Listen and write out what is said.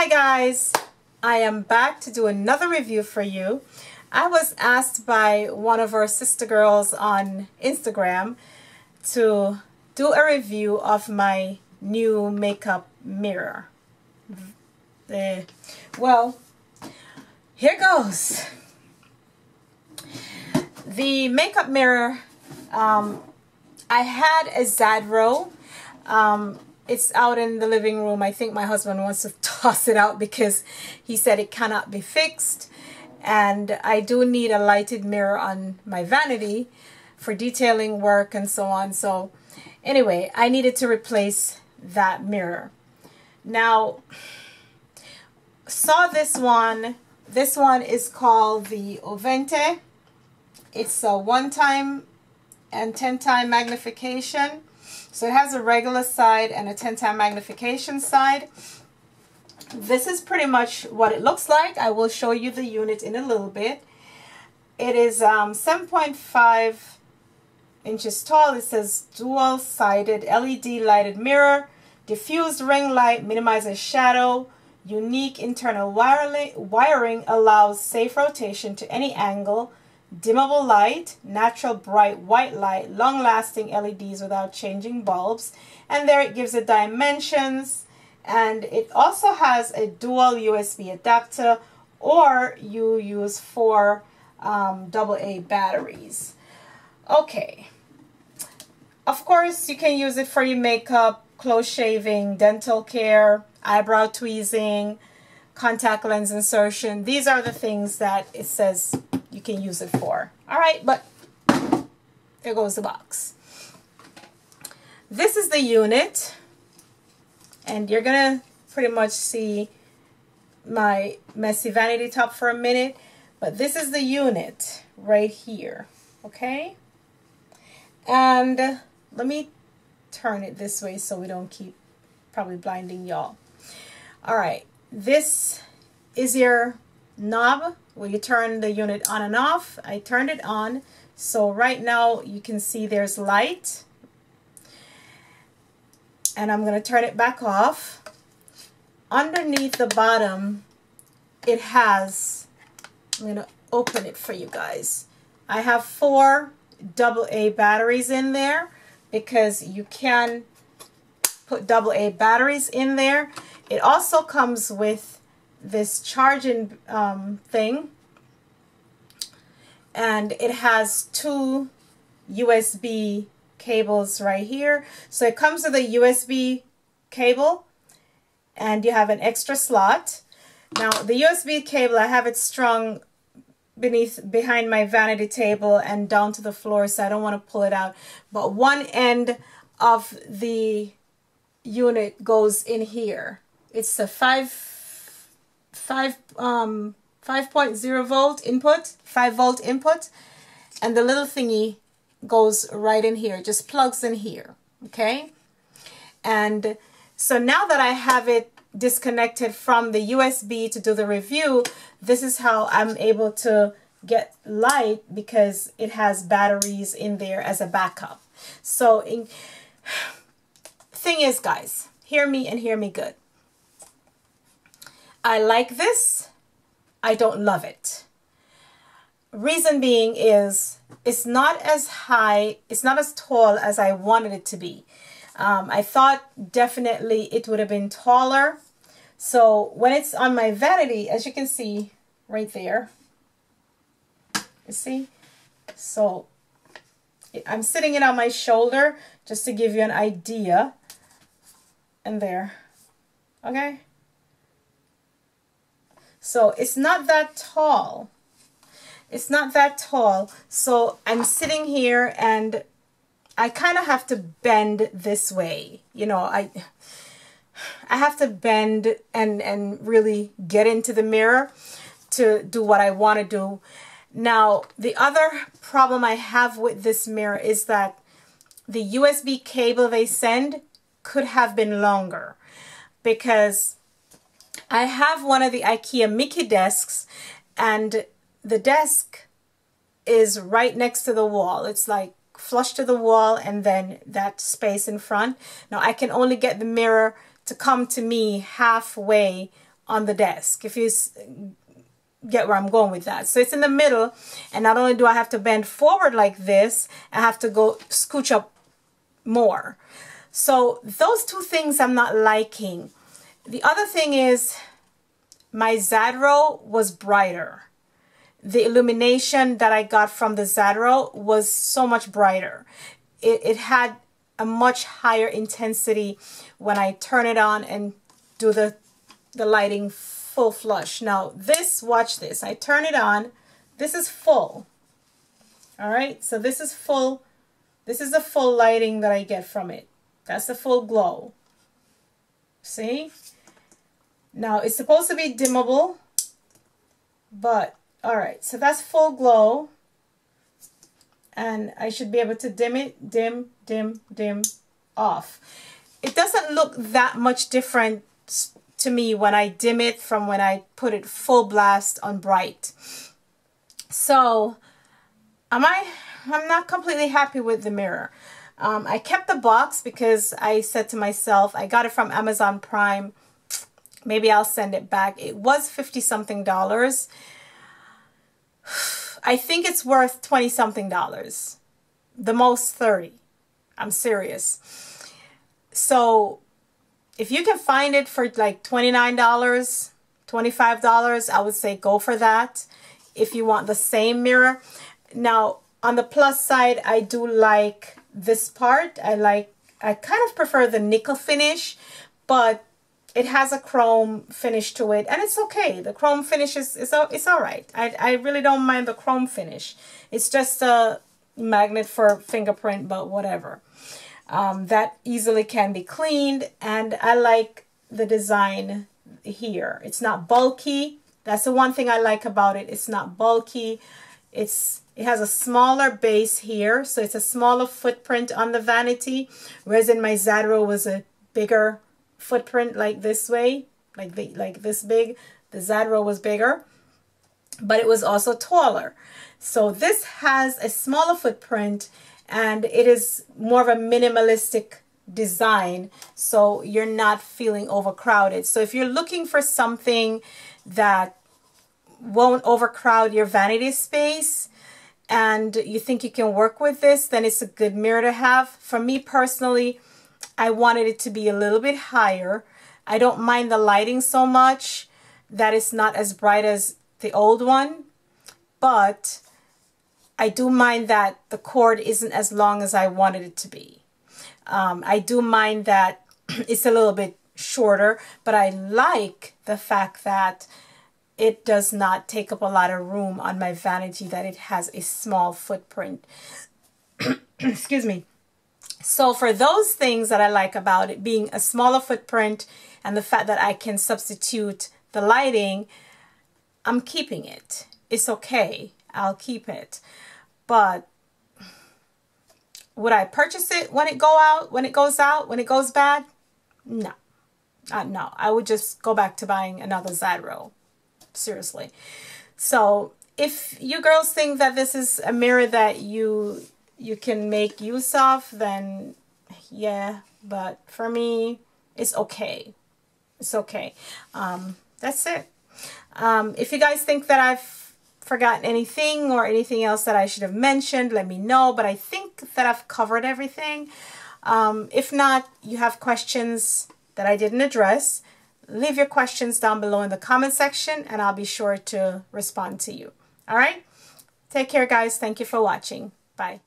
Hi guys, I am back to do another review for you. I was asked by one of our sister girls on Instagram to do a review of my new makeup mirror. Well, here goes. The makeup mirror, I had a Zadro. It's out in the living room. I think my husband wants to toss it out because he said it cannot be fixed. And I do need a lighted mirror on my vanity for detailing work and so on. So anyway, I needed to replace that mirror. Now, saw this one. This one is called the Ovente. It's a 1x and 10x magnification. So it has a regular side and a 10x magnification side. This is pretty much what it looks like. I will show you the unit in a little bit. It is 7.5 inches tall. It says dual-sided LED lighted mirror, diffused ring light, minimizes shadow, unique internal wiring allows safe rotation to any angle, dimmable light, natural bright white light, long-lasting LEDs without changing bulbs. And there it gives the dimensions, and it also has a dual USB adapter, or you use 4 AA batteries. Okay, of course you can use it for your makeup, clothes shaving, dental care, eyebrow tweezing, contact lens insertion. These are the things that it says you can use it for. All right, but there goes the box. This is the unit, and you're gonna pretty much see my messy vanity top for a minute, but this is the unit right here, okay? And let me turn it this way so we don't keep probably blinding y'all. All right, this is your knob where you turn the unit on and off. I turned it on, so right now you can see there's light, and I'm going to turn it back off. Underneath the bottom it has, I'm going to open it for you guys, I have 4 AA batteries in there because you can put AA batteries in there. It also comes with this charging thing, and it has 2 USB cables right here. So it comes with a USB cable, and you have an extra slot. Now the USB cable, I have it strung behind my vanity table and down to the floor, so I don't want to pull it out, but one end of the unit goes in here. It's a 5.0 volt input, 5-volt input, and the little thingy goes right in here, just plugs in here, okay? And so now that I have it disconnected from the USB to do the review, this is how I'm able to get light, because it has batteries in there as a backup. So thing is, guys, hear me and hear me good. I like this. I don't love it. Reason being is it's not as high, it's not as tall as I wanted it to be. I thought definitely it would have been taller. So when it's on my vanity, as you can see right there, you see? So I'm sitting it on my shoulder just to give you an idea. And there, okay? So it's not that tall. It's not that tall. So I'm sitting here and I kind of have to bend this way. You know, I have to bend and really get into the mirror to do what I want to do. Now, the other problem I have with this mirror is that the USB cable they send could have been longer, because I have one of the IKEA Mickey desks, and the desk is right next to the wall. It's like flush to the wall and then that space in front. Now I can only get the mirror to come to me halfway on the desk, if you get where I'm going with that. So it's in the middle, and not only do I have to bend forward like this, I have to go scooch up more. So those two things I'm not liking. The other thing is my Zadro was brighter. The illumination that I got from the Zadro was so much brighter. It had a much higher intensity when I turn it on and do the lighting full flush. Now this, watch this, I turn it on, this is full. All right, so this is full. This is the full lighting that I get from it. That's the full glow. See? Now it's supposed to be dimmable, but all right, so that's full glow, and I should be able to dim it, dim, off. It doesn't look that much different to me when I dim it from when I put it full blast on bright. So I'm not completely happy with the mirror. I kept the box because I said to myself, I got it from Amazon Prime, maybe I'll send it back. It was $50-something. I think it's worth $20-something, the most 30. I'm serious. So if you can find it for like $29, $25, I would say go for that if you want the same mirror. Now on the plus side, I do like this part. I kind of prefer the nickel finish, but it has a chrome finish to it, and it's okay. The chrome finish is all right. I really don't mind the chrome finish. It's just a magnet for fingerprint, but whatever. That easily can be cleaned, and I like the design here. It's not bulky. That's the one thing I like about it. It's not bulky. It has a smaller base here, so it's a smaller footprint on the vanity, whereas in my Zadro was a bigger footprint, like this way, like this big. The Zadro was bigger, but it was also taller. So this has a smaller footprint, and it is more of a minimalistic design, so you're not feeling overcrowded. So if you're looking for something that won't overcrowd your vanity space and you think you can work with this, then it's a good mirror to have. For me personally, I wanted it to be a little bit higher. I don't mind the lighting so much that it's not as bright as the old one, but I do mind that the cord isn't as long as I wanted it to be. I do mind that it's a little bit shorter, but I like the fact that it does not take up a lot of room on my vanity, that it has a small footprint. Excuse me. So for those things that I like about it, being a smaller footprint and the fact that I can substitute the lighting, I'm keeping it. It's okay. I'll keep it. But would I purchase it when it goes out, when it goes bad? No. No. I would just go back to buying another Zadro. Seriously. So if you girls think that this is a mirror that you can make use of, then yeah, but for me, it's okay. It's okay. That's it. If you guys think that I've forgotten anything or anything else that I should have mentioned, let me know, but I think that I've covered everything. If not, you have questions that I didn't address, leave your questions down below in the comment section, and I'll be sure to respond to you. All right? Take care, guys. Thank you for watching. Bye.